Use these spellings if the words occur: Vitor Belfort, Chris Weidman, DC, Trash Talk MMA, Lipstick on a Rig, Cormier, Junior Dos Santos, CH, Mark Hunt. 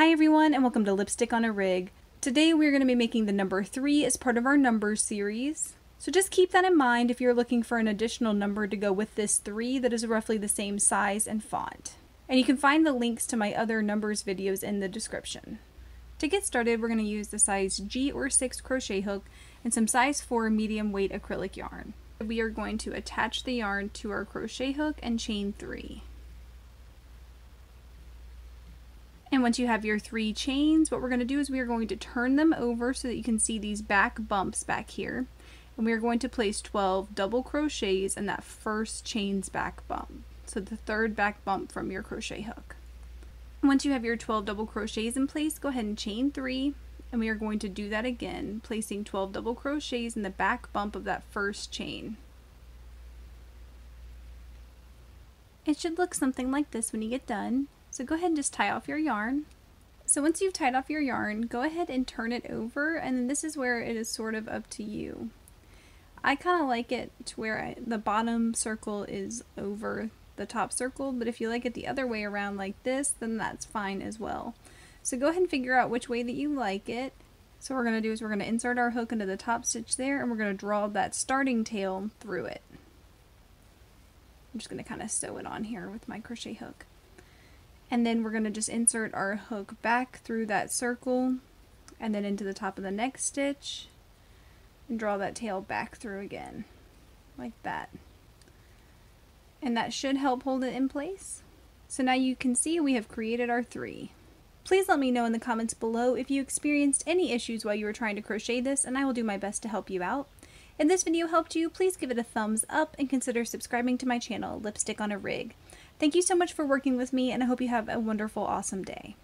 Hi everyone and welcome to Lipstick on a Rig. Today we're going to be making the number 3 as part of our numbers series. So just keep that in mind if you're looking for an additional number to go with this 3 that is roughly the same size and font. And you can find the links to my other numbers videos in the description. To get started, we're going to use the size G or 6 crochet hook and some size 4 medium weight acrylic yarn. We are going to attach the yarn to our crochet hook and chain 3. And once you have your 3 chains, what we're going to do is we are going to turn them over so that you can see these back bumps back here. And we are going to place 12 double crochets in that first chain's back bump. So the third back bump from your crochet hook. And once you have your 12 double crochets in place, go ahead and chain 3. And we are going to do that again, placing 12 double crochets in the back bump of that first chain. It should look something like this when you get done. So go ahead and just tie off your yarn. So once you've tied off your yarn, go ahead and turn it over, and this is where it is sort of up to you. I kind of like it to where the bottom circle is over the top circle, but if you like it the other way around like this, then that's fine as well. So go ahead and figure out which way that you like it. So what we're going to do is we're going to insert our hook into the top stitch there, and we're going to draw that starting tail through it. I'm just going to kind of sew it on here with my crochet hook. And then we're going to just insert our hook back through that circle and then into the top of the next stitch and draw that tail back through again like that. And that should help hold it in place. So now you can see we have created our 3. Please let me know in the comments below if you experienced any issues while you were trying to crochet this, and I will do my best to help you out. If this video helped you, please give it a thumbs up and consider subscribing to my channel, Lipstick on a Rig. Thank you so much for working with me, and I hope you have a wonderful, awesome day.